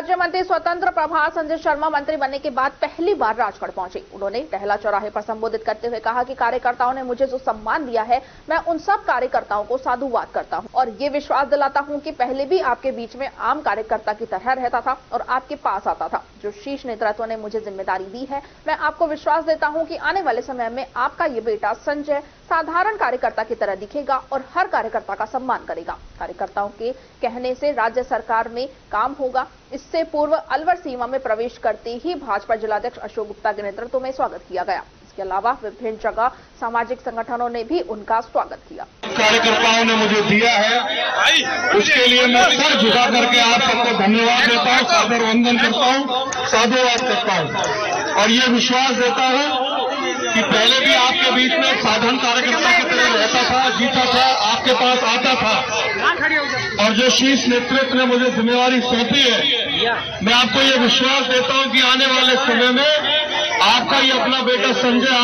राज्य मंत्री स्वतंत्र प्रभार संजय शर्मा मंत्री बनने के बाद पहली बार राजगढ़ पहुंचे। उन्होंने टहला चौराहे पर संबोधित करते हुए कहा कि कार्यकर्ताओं ने मुझे जो सम्मान दिया है, मैं उन सब कार्यकर्ताओं को साधुवाद करता हूं और ये विश्वास दिलाता हूं कि पहले भी आपके बीच में आम कार्यकर्ता की तरह रहता था और आपके पास आता था। जो शीर्ष नेतृत्व ने मुझे जिम्मेदारी दी है, मैं आपको विश्वास देता हूं कि आने वाले समय में आपका ये बेटा संजय साधारण कार्यकर्ता की तरह दिखेगा और हर कार्यकर्ता का सम्मान करेगा। कार्यकर्ताओं के कहने से राज्य सरकार में काम होगा। इससे पूर्व अलवर सीमा में प्रवेश करते ही भाजपा जिलाध्यक्ष अशोक गुप्ता के नेतृत्व में स्वागत किया गया। इसके अलावा विभिन्न जगह सामाजिक संगठनों ने भी उनका स्वागत किया। कार्यकर्ताओं ने मुझे दिया है, उसके लिए मैं सर झुका करके आप सबको धन्यवाद देता हूँ, सादर वंदन करता हूँ, साधुवाद करता हूँ और ये विश्वास देता हूँ कि पहले भी आपके बीच में साधारण कार्यकर्ता की तरह रहता था, जीता था, आपके पास आता था और जो शीर्ष नेतृत्व ने मुझे जिम्मेदारी सौंपी है, मैं आपको ये विश्वास देता हूं कि आने वाले समय में आपका ये अपना बेटा संजय